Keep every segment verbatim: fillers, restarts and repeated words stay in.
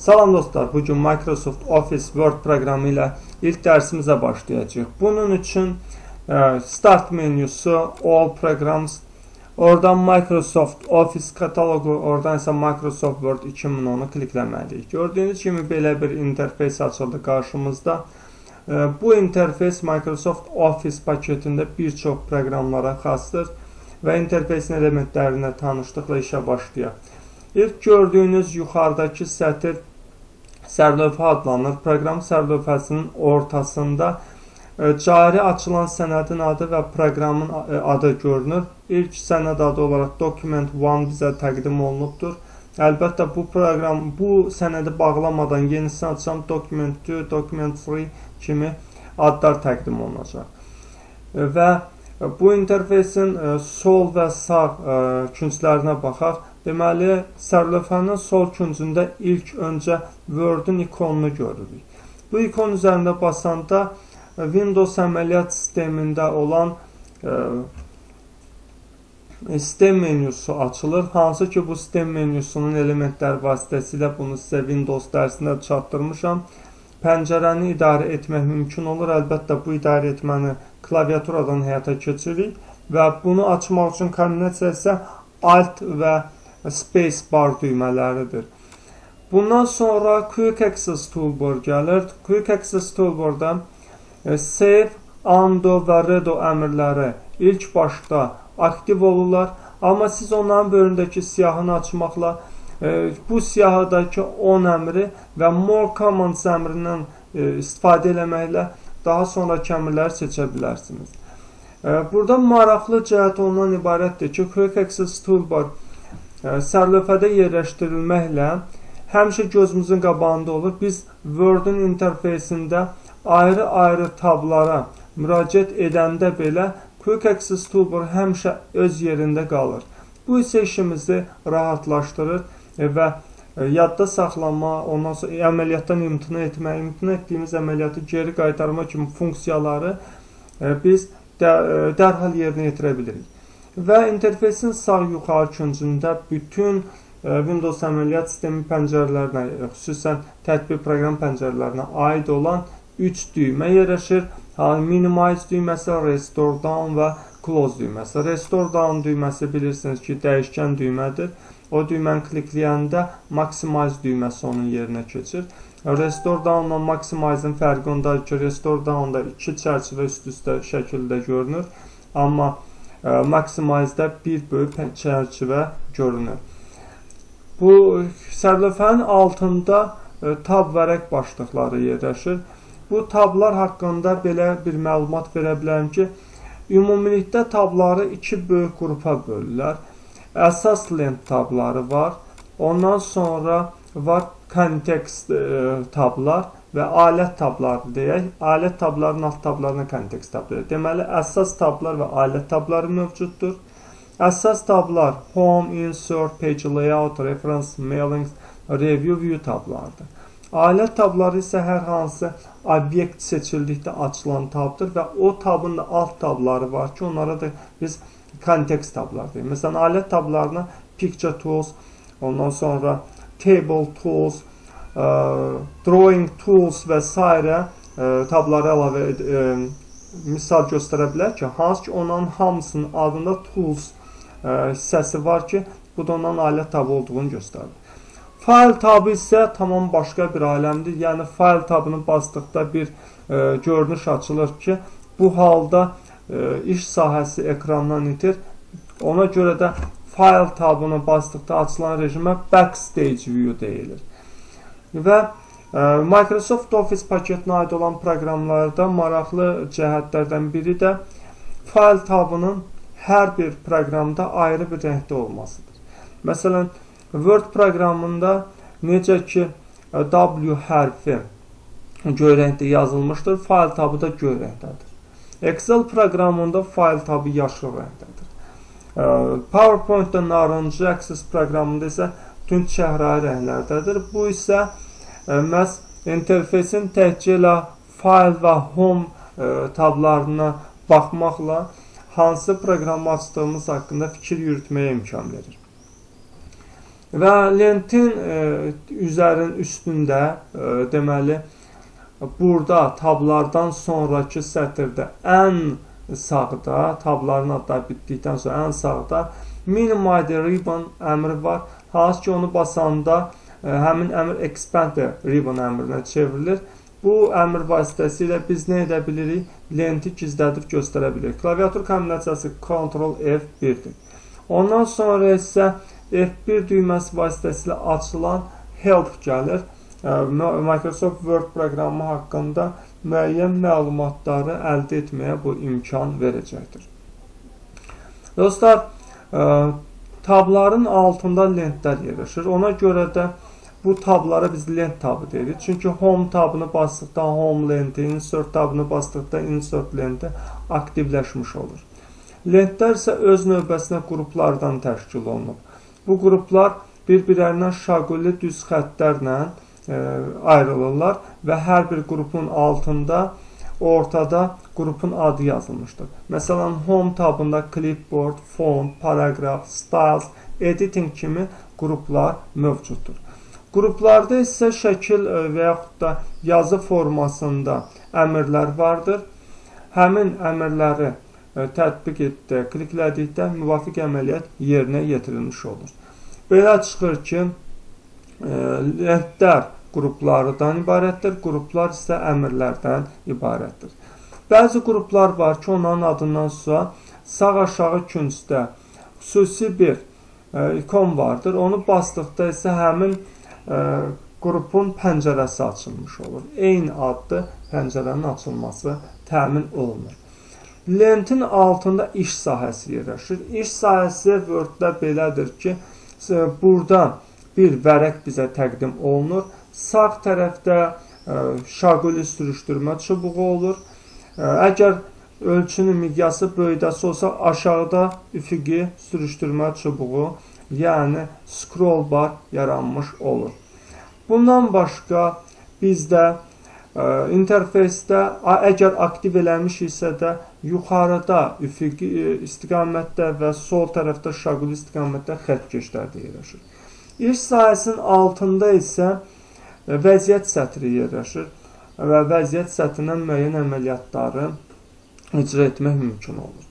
Salam dostlar, bugün Microsoft Office Word proqramı ilə ilk dərsimizə başlayacağıq. Bunun üçün Start menüsü, All Programs, oradan Microsoft Office kataloqu, oradan isə Microsoft Word iki min on-u klikləməliyik. Gördüyünüz kimi belə bir interfeys açıldı qarşımızda. Bu interfeys Microsoft Office paketində bir çox proqramlara xasdır və interfeysin elementlərinə tanışdıqla işə başlayaq. İlk gördüyünüz yuxarıdakı sətir sərlövhə adlanır. Proqram sərlövhəsinin ortasında cari açılan sənədin adı və proqramın adı görünür. İlk sənəd adı olaraq Document bir bizə təqdim olunubdur. Əlbəttə bu proqram, bu sənədi bağlamadan yenisini açsam Document iki, Document üç kimi adlar təqdim olunacaq. Və bu interfeysin sol və sağ künclərinə baxaq. Deməli, sərlövhənin sol küncündə ilk öncə Word-ün ikonunu görürük. Bu ikon üzərində basanda Windows əməliyyat sistemində olan sistem menüsü açılır. Hansı ki, bu sistem menüsünün elementlər vasitəsilə bunu sizə Windows dərsində çatdırmışam. Pəncərəni idarə etmək mümkün olur. Əlbəttə, bu idarə etməni klaviaturadan həyata keçirik və bunu açmaq üçün kombinasiya isə Alt və Space bar düymələridir. Bundan sonra Quick Access Toolbar gəlir. Quick Access Toolbardan Save, Undo və Redo əmrləri ilk başda aktiv olurlar. Amma siz onların bölümündəki siyahını açmaqla bu siyahıdakı on əmri və More Commands əmrindən istifadə eləməklə daha sonraki əmrləri seçə bilərsiniz. Burada maraqlı cəhət ondan ibarətdir ki, Quick Access Toolbar sərlövhədə yerləşdirilməklə həmişə gözümüzün qabağında olur. Biz Word-ün interfeysində ayrı-ayrı tablara müraciət edəndə belə Quick Access Toolbar həmişə öz yerində qalır. Bu isə işimizi rahatlaşdırır və yadda saxlama, ondan sonra əməliyyatdan imtina etmə, imtina etdiyimiz əməliyyatı geri qaytarma kimi funksiyaları biz dərhal yerinə yetirə bilirik. Və interfeysin sağ yuxarı küncündə bütün Windows əməliyyat sistemi pəncərələrinə, xüsusən tətbiq proqram pəncərələrinə aid olan üç düymə yerləşir. Minimize düyməsi, Restore Down və Close düyməsi. Restore Down düyməsi bilirsiniz ki, dəyişkən düymədir. O düyməni klikləyəndə Maximize düyməsi onun yerinə keçir. Restore Down ilə Maximize-in fərqi ondadır ki, Restore Down-da iki çərçivə üst-üstə şəkildə görünür. Amma Maximize-də bir böyük çərçivə görünür. Bu sərlövhənin altında tab vərəq başlıqları yerləşir. Bu tablar haqqında belə bir məlumat verə bilərəm ki, ümumilikdə tabları iki böyük qrupa bölürlər. Əsas lent tabları var, ondan sonra var kontekst tablar və alət tabları deyək. Alət tabların alt tablarına kontekst tabları. Deməli, əsas tablar və alət tabları mövcuddur. Əsas tablar Home, Insert, Page Layout, Reference, Mailings, Review, View tablardır. Alət tabları isə hər hansı obyekt seçildikdə açılan tabdır və o tabın da alt tabları var ki, onlara da biz kontekst tablar deyik. Məsələn, alət tablarına Picture Tools, ondan sonra Table Tools, Drawing Tools və s. tabları əlavə misal göstərə bilər ki, hansı ki onların hamısının adında Tools hissəsi var ki, bu da onların alət tabı olduğunu göstərir. File tabı isə tamam başqa bir aləmdir. Yəni, File tabını basdıqda bir görünüş açılır ki, bu halda iş sahəsi ekrandan itir. Ona görə də File tabını basdıqda açılan rejimə backstage view deyilir. Və Microsoft Office paketinə aid olan proqramlarda maraqlı cəhətlərdən biri də File tabının hər bir proqramda ayrı bir rəngdə olmasıdır. Məsələn, Word proqramında necə ki W hərfi göy rəngdə yazılmışdır, File tabı da göy rəngdədir. Excel proqramında File tabı yaşıl rəngdədir. PowerPoint-də narıncı, Access proqramında isə tünd çəhrayı rənglərdədir. Bu isə məhz interfeysin təkcə ilə File və Home tablarına baxmaqla hansı proqramı açdığımız haqqında fikir yürütməyə imkan verir. Və lentin üzərin üstündə, deməli, burada tablardan sonraki sətirdə ən sağda, tabların adları bitdikdən sonra ən sağda Minimize Ribbon əmri var. Hansı ki, onu basanda həmin əmr Expand Ribbon əmrinə çevrilir. Bu əmr vasitəsilə biz nə edə bilirik? Lenti gizlədib göstərə bilirik. Klaviatur kombinasiyası Ctrl F bir'dir. Ondan sonra isə F bir düyməsi vasitəsilə açılan Help gəlir. Microsoft Word proqramı haqqında müəyyən məlumatları əldə etməyə bu imkan verəcəkdir. Dostlar, tabların altında lentlər yerləşir. Ona görə də bu tablara biz lent tabı deyirik. Çünki Home tabını basdıqda Home lenti, Insert tabını basdıqda Insert lenti aktivləşmiş olur. Lentlər isə öz növbəsinə qruplardan təşkil olunub. Bu qruplar bir-birlərindən şaquli düz xətlərlə ayrılırlar və hər bir qrupun altında, ortada qrupun adı yazılmışdır. Məsələn, Home tabında Clipboard, Font, Paragraph, Styles, Editing kimi qruplar mövcuddur. Qruplarda isə şəkil və yaxud da yazı formasında əmrlər vardır. Həmin əmrləri tətbiq etdikdə, kliklədikdə müvafiq əməliyyat yerinə yetirilmiş olur. Belə çıxır ki, lentlər qruplardan ibarətdir, qruplar isə əmrlərdən ibarətdir. Bəzi qruplar var ki, onların adından sonra sağ aşağı küncdə xüsusi bir ikon vardır. Onu basdıqda isə həmin qrupun pəncərəsi açılmış olur. Eyni adlı pəncərənin açılması təmin olunur. Lentin altında iş sahəsi yerləşir. İş sahəsi Word-də belədir ki, buradan bir vərəq bizə təqdim olunur. Sağ tərəfdə şaquli sürüşdürmə çubuğu olur. Əgər ölçünün miqyası böyüdəsi olsa, aşağıda üfüqi sürüşdürmə çubuğu, yəni scroll bar yaranmış olur. Bundan başqa bizdə interfeysdə, əgər aktiv eləmişiksə də, yuxarıda üfüqi istiqamətdə və sol tərəfdə şaquli istiqamətdə xətt keçlərdə yerləşir. İş sahəsinin altında isə vəziyyət sətri yerləşir və vəziyyət sətrindən müəyyən əməliyyatları icra etmək mümkün olur.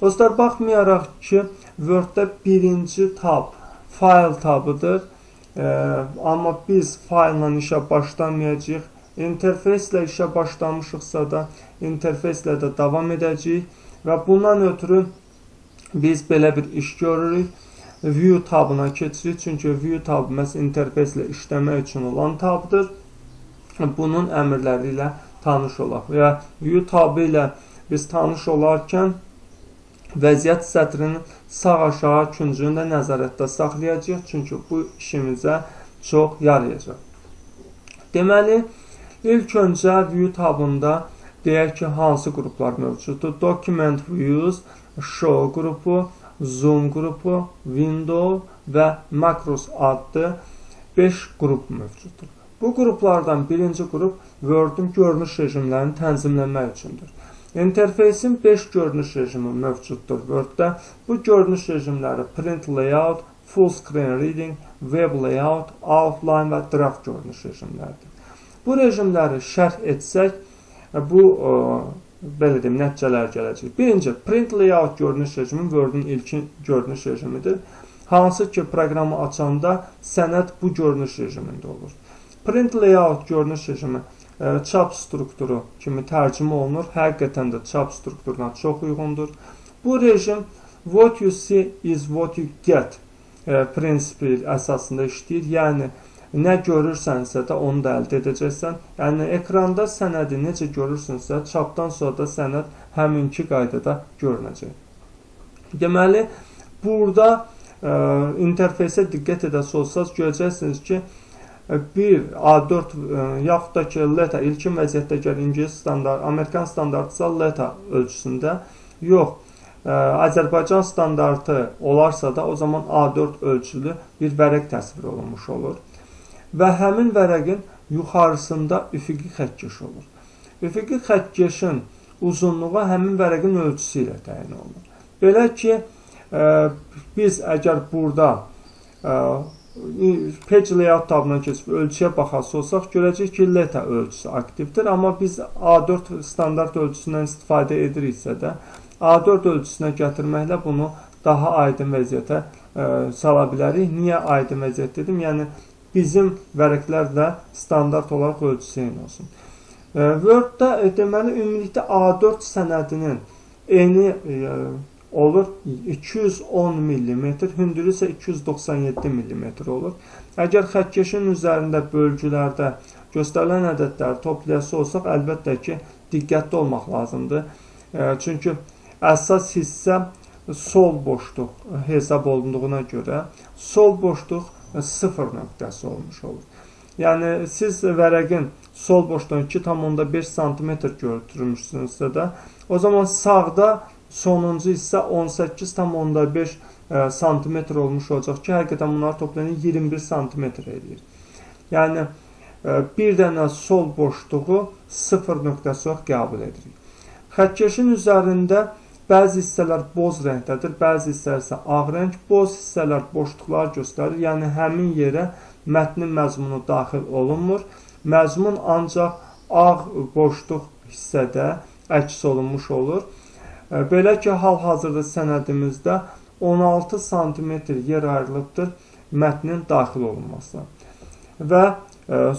Dostlar, baxmayaraq ki, Word-də birinci tab File tabıdır, amma biz File-la işə başlamayacaq, interfeyslə işə başlamışıqsa da interfeyslə də davam edəcəyik və bundan ötürü biz belə bir iş görürük. View tabına keçirik, çünki View tabı məhz interfeyslə işləmək üçün olan tabdır. Bunun əmrləri ilə tanış olaq və ya View tabı ilə biz tanış olarkən vəziyyət sətrinin sağ aşağı küncünü də nəzarətdə saxlayacaq, çünki bu işimizə çox yarayacaq. Deməli, ilk öncə View tabında deyək ki, hansı qruplar mövcuddur? Document Views, Show qrupu, Zoom qrupu, Window və Macros adlı beş qrup mövcuddur. Bu qruplardan birinci qrup Word-ün görünüş rejimlərini tənzimləmək üçündür. İnterfeysin beş görünüş rejimi mövcuddur Word-də. Bu görünüş rejimləri Print Layout, Full Screen Reading, Web Layout, Outline və Draft görünüş rejimləridir. Bu rejimləri şərh etsək, bu belə deyim, nəticələr gələcək. Birinci, Print Layout görünüş rejimi Word-ün ilkin görünüş rejimidir. Hansı ki, proqramı açanda sənəd bu görünüş rejimində olur. Print Layout görünüş rejimi çap strukturu kimi tərcümə olunur. Həqiqətən də çap strukturuna çox uyğundur. Bu rejim What you see is what you get prinsipi əsasında işləyir. Yəni, nə görürsənsə də onu da əldə edəcəksən. Yəni, ekranda sənədi necə görürsünsə, çapdan sonra da sənəd həminki qaydada görünəcək. Deməli, burada interfeysə diqqət edəsi olsanız, görəcəksiniz ki, bir A dörd yaxud da ki, Letter, ilkin vəziyyətdə gəl İngiliz standart, Amerikan standartısa Letter ölçüsündə, yox, Azərbaycan standartı olarsa da, o zaman A dörd ölçülü bir vərəq təsvir olunmuş olur. Və həmin vərəqin yuxarısında üfüqi xəttkeş olur. Üfüqi xəttkeşin uzunluğu həmin vərəqin ölçüsü ilə təyin olunur. Belə ki, biz əgər burada Page Layout tabından keçib ölçüyə baxası olsaq, görəcək ki, letter ölçüsü aktivdir. Amma biz A dörd standart ölçüsündən istifadə ediriksə də, A dörd ölçüsünə gətirməklə bunu daha aydın vəziyyətə sala bilərik. Niyə aydın vəziyyət dedim? Yəni, bizim vərəqlər də standart olaraq ölçüsü eyni olsun. Word-də, deməli, ümumilikdə A dörd sənədinin eyni olur iki yüz on millimetr, hündürü isə iki yüz doxsan yeddi millimetr olur. Əgər xətkeşin üzərində bölgülərdə göstərilən ədədləri toplayası olsaq, əlbəttə ki, diqqətli olmaq lazımdır. Çünki əsas hissə sol boşluq hesab olunduğuna görə sol boşluq sıfır nöqtəsi olmuş olur. Yəni, siz vərəqin sol boşluğun iki tam onda beş santimetr götürmüşsünüzsə də, o zaman sağda sonuncu hissə on səkkiz tam onda beş santimetr olmuş olacaq ki, həqiqətən bunları toplayın iyirmi bir santimetr edir. Yəni, bir dənə sol boşluğu sıfır nöqtəsi olaraq qəbul edirik. Xətkeşin üzərində bəzi hissələr boz rəngdədir, bəzi hissələr isə ağ rəng, boz hissələr boşluqlar göstərir, yəni həmin yerə mətnin məzmunu daxil olunmur. Məzmun ancaq ağ boşluq hissədə əks olunmuş olur. Belə ki, hal-hazırda sənədimizdə on altı santimetr yer ayrılıbdır mətnin daxil olunması. Və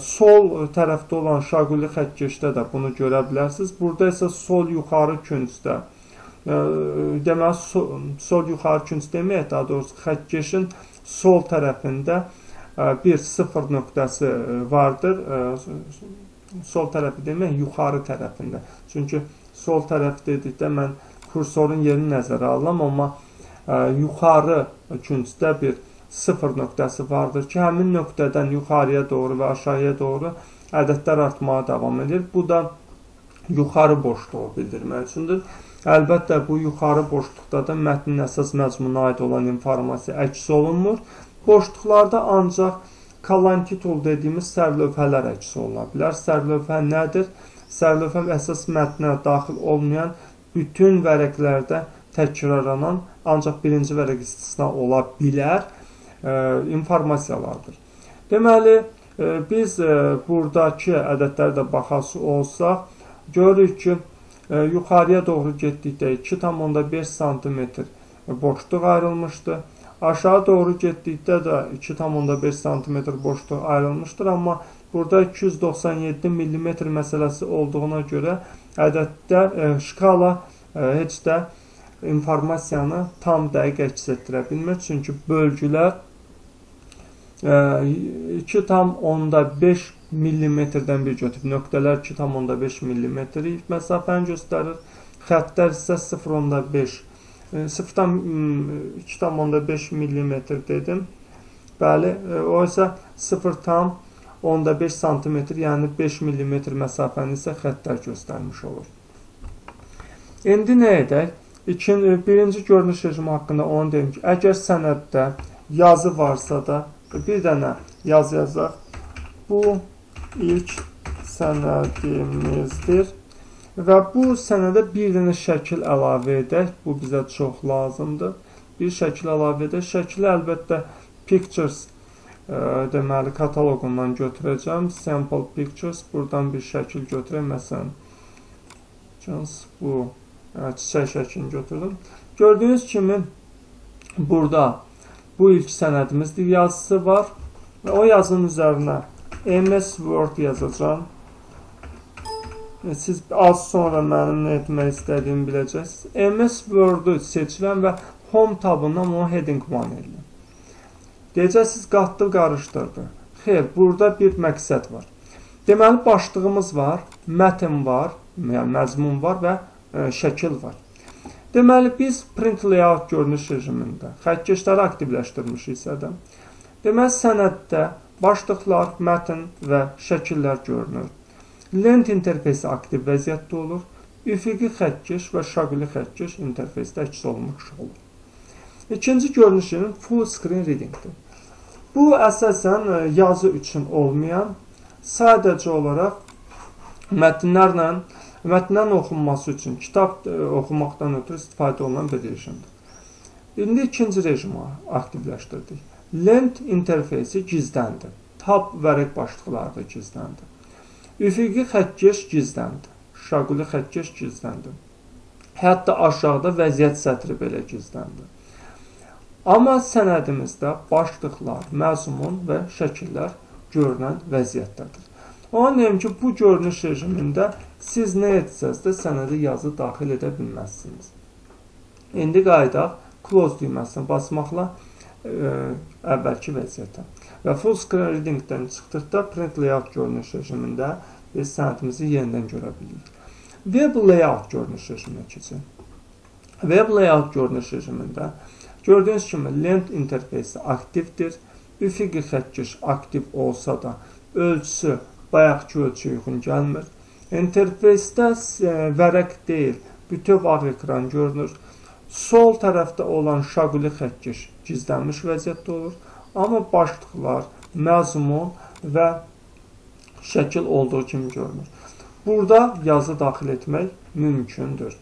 sol tərəfdə olan şaquli xətkeşdə də bunu görə bilərsiniz. Burada isə sol yuxarı küncdə, deməli, sol yuxarı künc deməyək, daha doğrusu xətkeşin sol tərəfində bir sıfır nöqtəsi vardır. Sol tərəfi deməyək, yuxarı tərəfində. Çünki sol tərəf dedikdə mən kursorun yerini nəzərə alıram, amma yuxarı küncdə bir sıfır nöqtəsi vardır ki, həmin nöqtədən yuxarıya doğru və aşağıya doğru ədədlər artmağa davam edir. Bu da yuxarı boşluğu bildirmək üçündür. Əlbəttə, bu yuxarı boşluqda da mətnin əsas məzmuna aid olan informasiya əks olunmur. Boşluqlarda ancaq kalanki tool dediyimiz sərlövhələr əks oluna bilər. Sərlövhə nədir? Sərlövhə əsas mətnə daxil olmayan bütün vərəqlərdə təkrarlanan, ancaq birinci vərəq istisna ola bilər informasiyalardır. Deməli, biz buradakı ədədlərdə baxası olsaq, görürük ki, yuxarıya doğru getdikdə iki tam onda beş santimetr boşluq ayrılmışdır. Aşağı doğru getdikdə də iki tam onda beş santimetr boşluq ayrılmışdır, amma burada iki yüz doxsan yeddi millimetr məsələsi olduğuna görə ədədlər, şkala heç də informasiyanı tam dəqiq əks etdirə bilmir. Çünki bölgülər iki tam onda beş millimetrdən bir götürür. Nöqtələr iki tam onda beş millimetr məsafəni göstərir. Xəttlər isə iki tam onda beş millimetr dedim. Bəli, o isə sıfır tam onda beş santimetr, yəni beş millimetr məsafəni isə xəttlər göstərmiş olur. İndi nə edək? Birinci görünüş rejimi haqqında onu deyim ki, əgər sənəddə yazı varsa da bir dənə yazı yazaq. Bu ilk sənədimizdir və bu sənədə bir dənə şəkil əlavə edək. Bu bizə çox lazımdır. Bir şəkil əlavə edək. Şəkili əlbəttə Pictures deməli, kataloqundan götürəcəm. Sample Pictures. Buradan bir şəkil götürəm. Məsələn, bu çiçək şəklini götürdüm. Gördüyünüz kimi, burada bu ilk sənədimizdir yazısı var. Və o yazının üzərinə M S Word yazacağım. Siz az sonra mənim nə etmək istədiyimi biləcəksiniz. M S Word-u seçilən və Home tabından o Heading one edilən. Deyəcəksiniz, qatdı, qarışdırdı. Xeyr, burada bir məqsəd var. Deməli, başlığımız var, mətin var, yəni məzmun var və şəkil var. Deməli, biz Print Layout görünüş rejimində xətkeşləri aktivləşdirmişiksə də, deməli, sənəddə başlıqlar, mətin və şəkillər görünür. Lent interfeysi aktiv vəziyyətdə olur. Üfüqi xətkeş və şaquli xətkeş interfeysdə əks olunmuş olur. İkinci görünüşünün Full Screen Reading-dir. Bu, əsasən yazı üçün olmayan, sadəcə olaraq mətnlərlə, mətnlərin oxunması üçün kitab oxumaqdan ötürü istifadə olunan bir rejimdir. İndi ikinci rejimi aktivləşdirdik. Lent interfeysi gizləndi. Tab vərəq başlıqları gizləndi. Üfüqi xətkeş gizləndi. Şaquli xətkeş gizləndi. Hətta aşağıda vəziyyət sətri belə gizləndi. Amma sənədimizdə başlıqlar, məzmun və şəkillər görünən vəziyyətdədir. Onun deyim ki, bu görünüş rejimində siz nə etsəz də sənədi yazı daxil edə bilməzsiniz. İndi qayıdaq Close düyməsini basmaqla əvvəlki vəziyyətə. Və Full Screen Reading-dən çıxdıqda Print Layout görünüş rejimində biz sənədimizi yenidən görə bilirik. Web Layout görünüş rejiminə keçin. Web Layout görünüş rejimində gördüyünüz kimi Lent interfeysi aktivdir. Üfüqi xətkeş aktiv olsa da ölçüsü bayaqki ölçü uyğun gəlmir. İnterfeysdə vərəq deyil, bütöv ağ ekran görünür. Sol tərəfdə olan şaquli xətkeş gizlənmiş vəziyyətdə olur. Amma başlıqlar, məzmun və şəkil olduğu kimi görünür. Burada yazı daxil etmək mümkündür.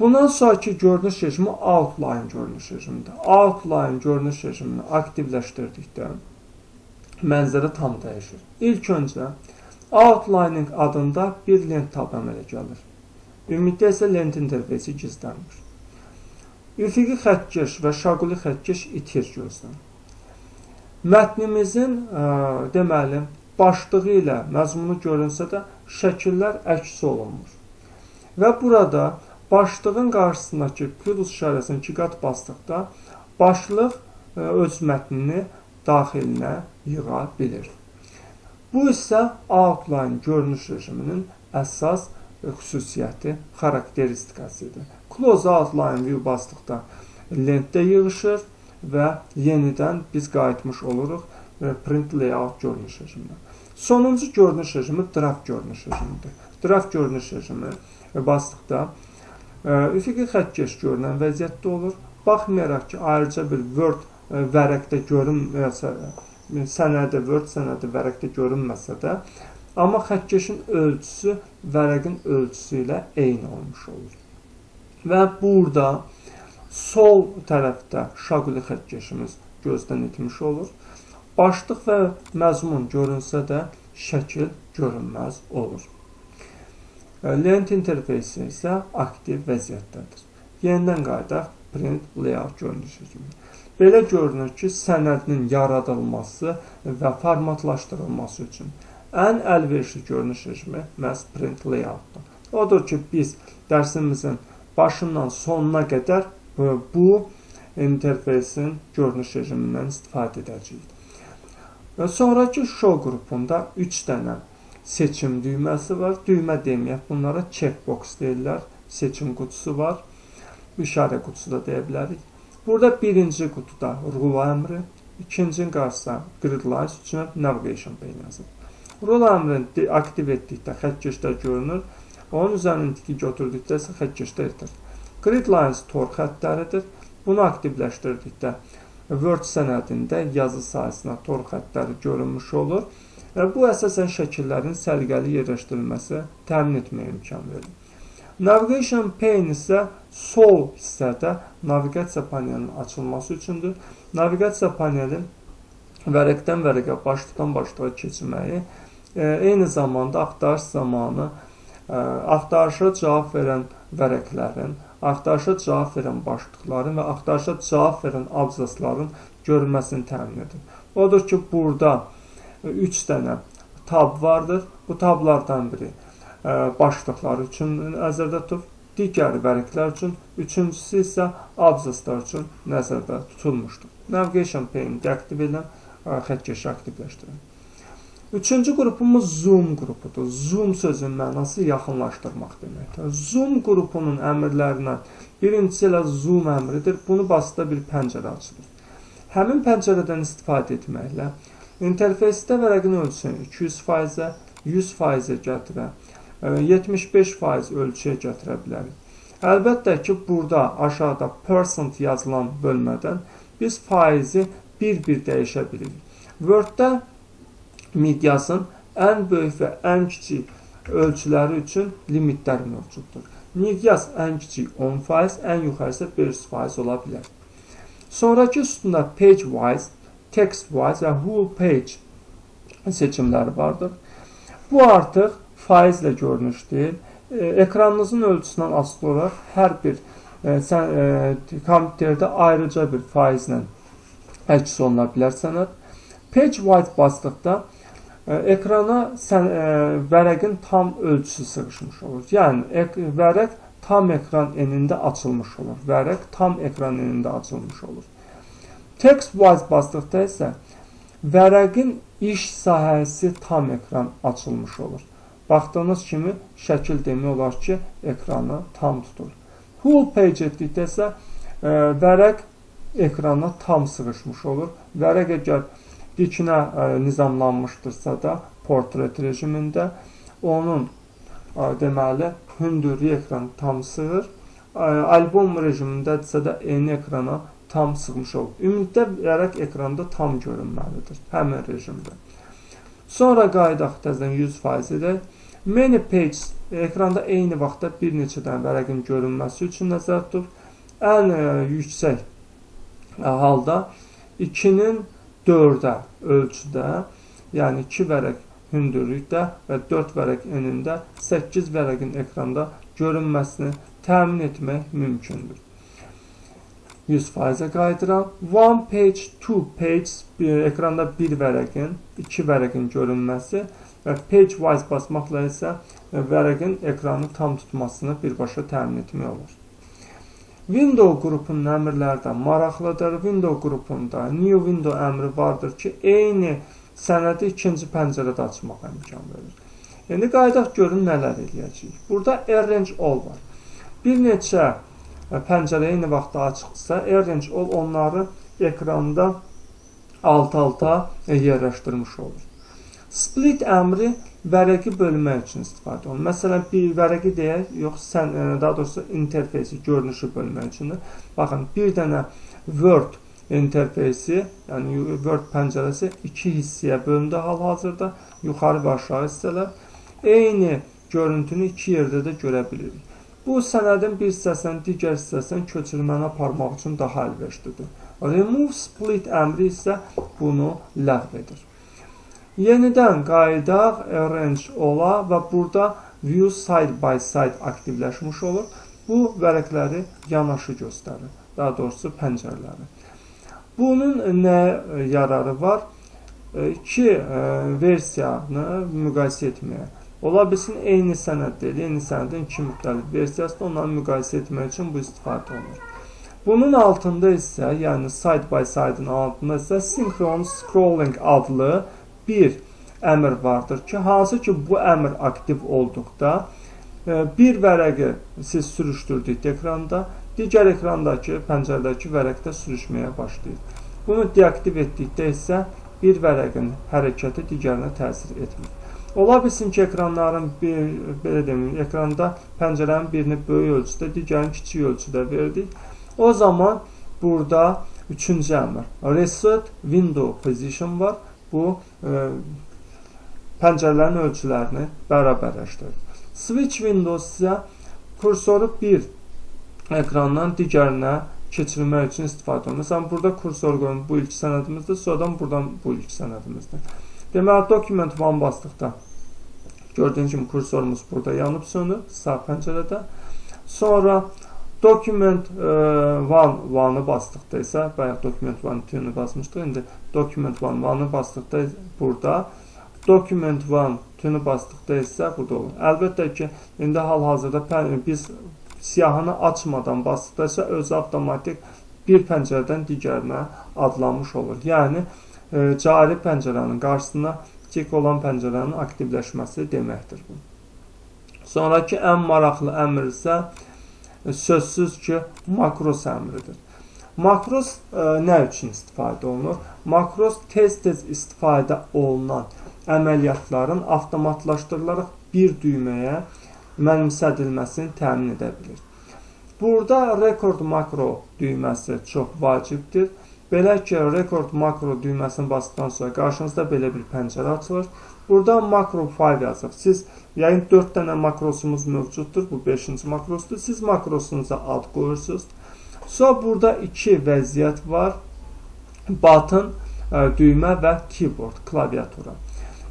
Bundan sonraki görünüş rejimi Outline görünüş rejimidir. Outline görünüş rejimini aktivləşdirdikdə mənzərə tam dəyişir. İlk öncə Outlining adında bir lent tab əmələ gəlir. Ümumiyyətlə isə lent interfeysi gizlənmir. Üfüqi xətkeş və şaquli xətkeş itir gözdən. Mətnimizin deməli, başlığı ilə məzmunu görünsə də şəkillər əks olunmur. Və burada başlığın qarşısındakı plus işarəsini iki qat basdıqda başlıq öz mətnini daxilinə yığa bilir. Bu isə Outline görünüş rejiminin əsas xüsusiyyəti, xarakteristikasıdır. Close Outline View basdıqda lentdə yığışır və yenidən biz qayıtmış oluruq Print Layout görünüş rejiminə. Sonuncu görünüş rejimi Draft görünüş rejimidir. Draft görünüş rejimi basdıqda üfüqi xətkeş görünən vəziyyətdə olur. Baxmayaraq ki, ayrıca bir Word vərəqdə görünməsə, sənədə, Word sənədə vərəqdə görünməsə də, amma xətkeşin ölçüsü vərəqin ölçüsü ilə eyni olmuş olur. Və burada sol tərəfdə şaquli xətkeşimiz gözdən itmiş olur. Başlıq və məzmun görünsə də şəkil görünməz olur. Lent interfeysi isə aktiv vəziyyətdədir. Yenidən qayıdaq Print Layout görünüşü kimi. Belə görünür ki, sənədinin yaradılması və formatlaşdırılması üçün ən əlverişli görünüş rejimi məhz Print Layout-dur. Odur ki, biz dərsimizin başından sonuna qədər bu interfeysin görünüş rejimindən istifadə edəcəyik. Sonraki show qrupunda üç dənə seçim düyməsi var. Düymə deməyək, bunlara checkbox deyirlər, seçim qutusu var, işarə qutusu da deyə bilərik. Burada birinci qutuda Rule əmri, ikincinin qarşısına Grid Lines, üçünə Navigation Pane yazılır. Rule əmrini aktiv etdikdə xətkeşlər görünür, onun üzərinin tiki götürdükdə isə xətkeşlər edir. Grid Lines tor xətləridir, bunu aktivləşdirdikdə Word sənədində yazı sayısına tor xətləri görünmüş olur və bu əsasən şəkillərin sərgəli yerləşdirilməsi təmin etməyə imkan verir. Navigation Pane isə sol hissədə navigasiya panelinin açılması üçündür. Navigasiya paneli vərəqdən vərəqə, başlıqdan başlığa keçirməyi, eyni zamanda axtarış zamanı axtarışa cavab verən vərəqlərin, axtarışa cavab verən başlıqların və axtarışa cavab verən abzasların görünməsini təmin edir. Odur ki, burada üç dənə tab vardır. Bu tablardan biri başlıqları üçün nəzərdə tutulur, digər vərəqlər üçün, üçüncüsü isə abzaslar üçün nəzərdə tutulmuşdur. Navigation Pane-i deaktiv edin, xətkeşi aktivləşdirin. Üçüncü qrupumuz Zoom qrupudur. Zoom sözünün mənası yaxınlaşdırmaq deməkdir. Zoom qrupunun əmrlərindən birincisi ilə Zoom əmridir. Bunu basıda bir pəncərə açılır. Həmin pəncərədən istifadə etməklə interfeysdə vərəqin ölçüsünü iki yüz faizə, yüz faizə gətirə, yetmiş beş faiz ölçüyə gətirə bilərik. Əlbəttə ki, burada aşağıda percent yazılan bölmədən biz faizi bir-bir dəyişə bilirik. Word-də miqyasın ən böyük və ən kiçik ölçüləri üçün limitlər mövcuddur. Miqyas ən kiçik on faiz, ən yuxarı isə beş yüz faiz ola bilər. Sonraki üstünde page-wise, text-wise ve whole page seçimleri vardır. Bu artıq faizlə görünüş deyil. Ekranınızın ölçüsündən asılı olaraq hər bir kompüterdə ayrıca bir faizlə əks oluna bilərsiniz. Page-wise basdıqda ekrana vərəqin tam ölçüsü sığışmış olur. Yəni, vərəq tam ekran enində açılmış olur. Vərəq tam ekran enində açılmış olur. Text-wise basdıqda isə vərəqin iş sahəsi tam ekran açılmış olur. Baxdığınız kimi şəkil demək olar ki, ekranı tam tutur. Full page etdikdə isə vərəq ekrana tam sığışmış olur. Vərəq əgər dikinə nizamlanmışdırsa da portret rejimində onun deməli hündürlüyü ekranı tam sığır. Album rejimindədirsə də eyni ekrana tam sığmış olur. Ümumiyyətlə, vərəq ekranda tam görünməlidir. Həmin rejimdə. Sonra qayıdaq təzədən yüz faiz edək. Many pages ekranda eyni vaxtda bir neçədən vərəqin görünməsi üçün nəzər tutur. Ən yüksək halda ikinin dördə ölçüdə, yəni iki vərəq hündürlükdə və dörd vərəq enində səkkiz vərəqin ekranda görünməsini təmin etmək mümkündür. yüz faizə qayıdıram. One page, two page, ekranda bir vərəqin, iki vərəqin görünməsi və page-wise basmaqla isə vərəqin ekranı tam tutmasını birbaşa təmin etmək olur. Window qrupunun əmrləri də maraqlıdır. Window qrupunda new window əmri vardır ki, eyni sənədi ikinci pəncərədə açmaq imkan verir. İndi qayıdaq görün nələr edəcəyik. Burada Arrange All var. Bir neçə pəncərə eyni vaxtda açıqdırsa, Arrange All onları ekranda alt-alta yerləşdirmiş olur. Split əmri vərəqi bölmək üçün istifadə olunur. Məsələn, bir vərəqi deyək, yoxsa daha doğrusu interfeysi, görünüşü bölmək üçündür. Baxın, bir dənə Word interfeysi, yəni Word pəncərəsi iki hissəyə bölündü hal-hazırda, yuxarı və aşağı hissələr. Eyni görüntünü iki yerdə də görə bilirik. Bu sənədin bir hissəsindən digər hissəsindən köçürməni aparmaq üçün daha əlverişlidir. Remove split əmri isə bunu ləğv edir. Yenidən qayıdaq Arrange All'a və burada View Side by Side aktivləşmiş olur. Bu vərəqləri yanaşı göstərir, daha doğrusu pəncərələri. Bunun nə yararı var? İki versiyanı müqayisə etməyə. Ola bilsin, eyni sənəd deyil, eyni sənədin iki müxtəlif versiyasını onları müqayisə etmək üçün bu istifadə olunur. Bunun altında isə, yəni side by side-in altında isə Synchron Scrolling adlı bir əmr vardır ki, hansı ki bu əmr aktiv olduqda bir vərəqi siz sürüşdürdükdə ekranda, digər ekrandakı, pəncərdəki vərəqdə sürüşməyə başlayır. Bunu deaktiv etdikdə isə bir vərəqin hərəkəti digərinə təsir etmir. Ola bilsin ki, ekranda pəncərənin birini böyük ölçüdə, digərini kiçik ölçüdə verdik. O zaman burada üçüncü əmr, Reset Window Position var. Bu, pəncərələrin ölçülərini bərabərləşdirir. Switch Windows isə kursoru bir ekrandan digərinə keçirmək üçün istifadə olunur. Məsələn, burada kursor qoyun, bu ilk sənədimizdir, sonradan buradan bu ilk sənədimizdir. Deməli, Document One basdıqda gördüyünüz kimi kursorumuz burada yanıb sönür, sağ pəncərədə. Sonra Document One-ı basdıqda isə, bayaq Document One-ı basmışdıq, indi Document One-ı basdıqda burada, Document One-ı basdıqda isə burada olur. Əlbəttə ki, indi hal-hazırda biz siyahını açmadan basdıqda isə özü avtomatik bir pəncərədən digərinə adlanmış olur. Yəni, cari pəncərənin qarşısına tik olan pəncərənin aktivləşməsi deməkdir bu. Sonraki ən maraqlı əmr isə sözsüz ki, Macros əmridir. Macros nə üçün istifadə olunur? Macros tez-tez istifadə olunan əməliyyatların avtomatlaşdırılaraq bir düyməyə mənimsədilməsini təmin edə bilir. Burada Record Macro düyməsi çox vacibdir. Belə ki, Record Macro düyməsini basdıqdan sonra qarşınızda belə bir pəncərə açılır. Burada Macro File yazıb. Siz, yəni dörd dənə makrosumuz mövcuddur, bu beşinci makrosdur. Siz makrosunuza ad qoyursunuz. Sonra burada iki vəziyyət var. Button, düymə və keyboard, klaviatura.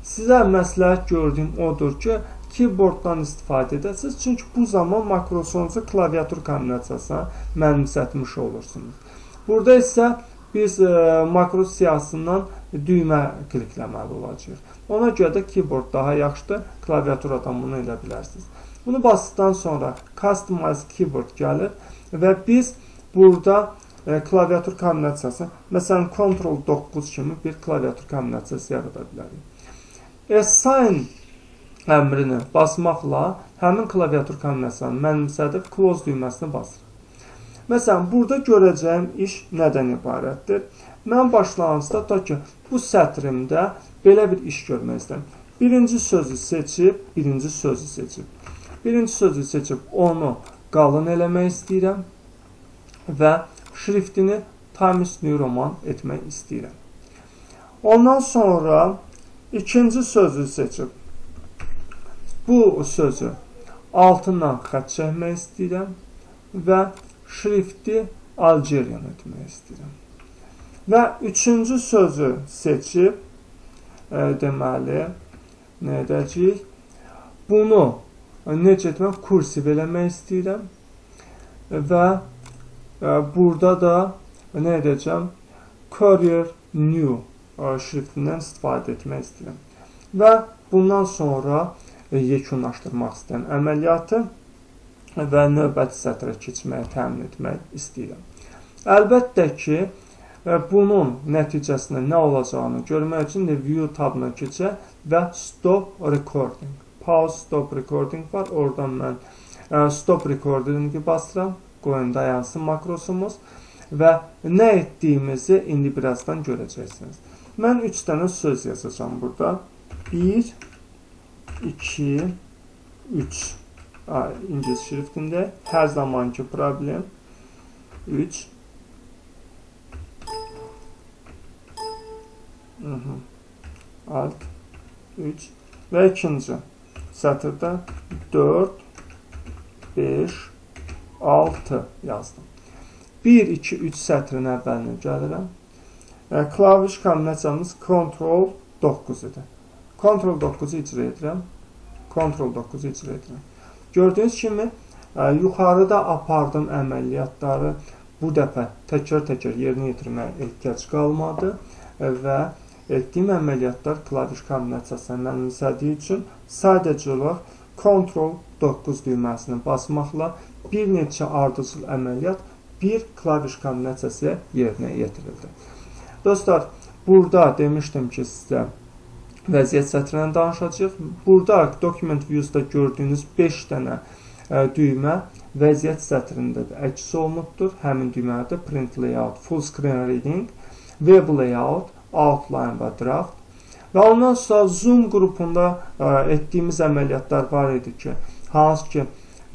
Sizə məsləhət gördüyüm odur ki, keyboarddan istifadə edəsiniz. Çünki bu zaman makrosonuzu klaviatur kombinasiyasına mənimsətmiş olursunuz. Burada isə biz e, makros siyasından düymə klikləməli olacaq. Ona görə də keyboard daha yaxşıdır. Klaviaturadan bunu edə bilərsiniz. Bunu basdıqdan sonra Customize Keyboard gəlir və biz burada e, klaviatur kombinasiyası, məsələn Ctrl doqquz kimi bir klaviatur kombinasiyası yarada bilərik. Assign əmrini basmaqla həmin klaviatur kombinasiyasını mənimsədib Close düyməsini basır. Məsələn, burada görəcəyim iş nədən ibarətdir? Mən başlanğıcda da ki, bu sətrimdə belə bir iş görmək istəyirəm. Birinci sözü seçib, birinci sözü seçib. Birinci sözü seçib, onu qalın eləmək istəyirəm və şriftini Times New Roman etmək istəyirəm. Ondan sonra ikinci sözü seçib, bu sözü altından xət çəkmək istəyirəm və şrifti Algerian etmək istəyirəm. Və üçüncü sözü seçib, e, deməli, nə edəcəyik? Bunu necə etmək? Kursiv eləmək istəyirəm. Və e, burada da nə edəcəm? Courier New e, şriftindən istifadə etmək istəyirəm. Və bundan sonra e, yekunlaşdırmaq istəyirəm əməliyyatı və növbəti sətrə keçməyə təmin etmək istəyirəm. Əlbəttə ki, bunun nəticəsində nə olacağını görmək üçün de View tabına keçək və Stop Recording, Pause Stop Recording var. Oradan mən Stop Recording'i basıram, qoyun dayansın makrosumuz və nə etdiyimizi indi birazdan görəcəksiniz. Mən üç dənə söz yazacağım burada. bir, iki, üç. İngilis şriftində hər zamanki problem üç. Alt üç və ikinci sətirdə dörd, beş, altı yazdım. bir, iki, üç sətrin əvvəlinə gəlirəm. Klaviş kombinasiyamız Ctrl doqquz idi. Ctrl doqquzu icra edirəm. Ctrl doqquzu icra edirəm. Gördüyünüz kimi, yuxarıda apardığım əməliyyatları bu dəfə təkər-təkər yerinə yetirməyə ehtiyac qalmadı və etdiyim əməliyyatlar klaviş kombinasiyasını mənimsədiyi üçün sadəcə olaraq Ctrl doqquz düyməsini basmaqla bir neçə ardıcıl əməliyyat bir klaviş kombinasiyası yerinə yetirildi. Dostlar, burada demişdim ki, sizə vəziyyət sətrindən danışacağıq. Burada Document Views'da gördüyünüz beş dənə düymə vəziyyət sətrində də əks olunubdur. Həmin düymədə Print Layout, Full Screen Reading, Web Layout, Outline və Draft. Və ondan sonra Zoom qrupunda etdiyimiz əməliyyatlar var idi ki, hansı ki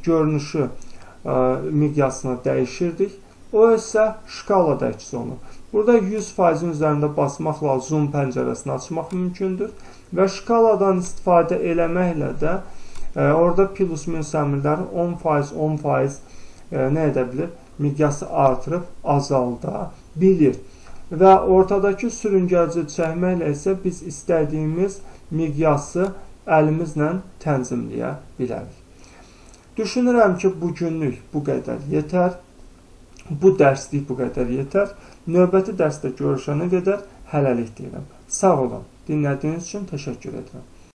görünüşü miqyasını dəyişirdik. O isə şkalada əks olunub. Burada yüz faizin üzərində basmaqla Zoom pəncərəsini açmaq mümkündür və şkaladan istifadə eləməklə də e, orada plus minus əmrləri on faiz, on faiz e, nə edə bilir? Miqyası artırıb azalda bilir. Və ortadakı sürüngəci çəkməklə isə biz istədiyimiz miqyası əlimizlə tənzimləyə bilərik. Düşünürəm ki, bugünlük bu qədər yetər. Bu dərslik bu qədər yetər. Növbəti dərsdə görüşənə qədər hələlik deyirəm. Sağ olun, dinlədiyiniz üçün təşəkkür edirəm.